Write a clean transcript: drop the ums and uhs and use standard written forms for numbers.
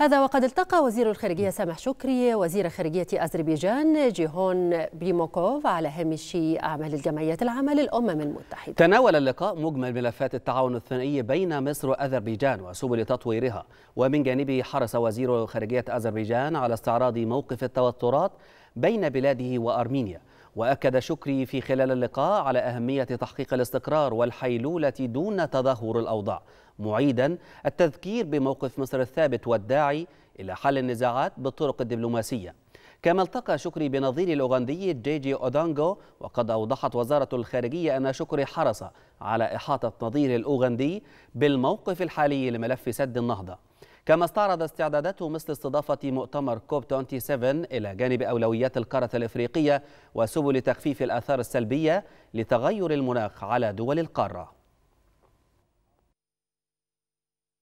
هذا وقد التقى وزير الخارجية سامح شكري وزير خارجية أذربيجان جيهون بيموكوف على هامش أعمال الجمعية العامة للأمم المتحدة. تناول اللقاء مجمل ملفات التعاون الثنائي بين مصر وأذربيجان وسبل تطويرها. ومن جانبه حرص وزير خارجية أذربيجان على استعراض موقف التوترات بين بلاده وأرمينيا. وأكد شكري في خلال اللقاء على أهمية تحقيق الاستقرار والحيلولة دون تدهور الأوضاع، معيدا التذكير بموقف مصر الثابت والداعي إلى حل النزاعات بالطرق الدبلوماسية. كما التقى شكري بنظير الأوغندي جي جي أودانجو، وقد أوضحت وزارة الخارجية أن شكري حرص على إحاطة نظير الأوغندي بالموقف الحالي لملف سد النهضة. كما استعرض استعداداته مثل استضافة مؤتمر كوب 27 إلى جانب أولويات القارة الإفريقية وسبل تخفيف الآثار السلبية لتغير المناخ على دول القارة.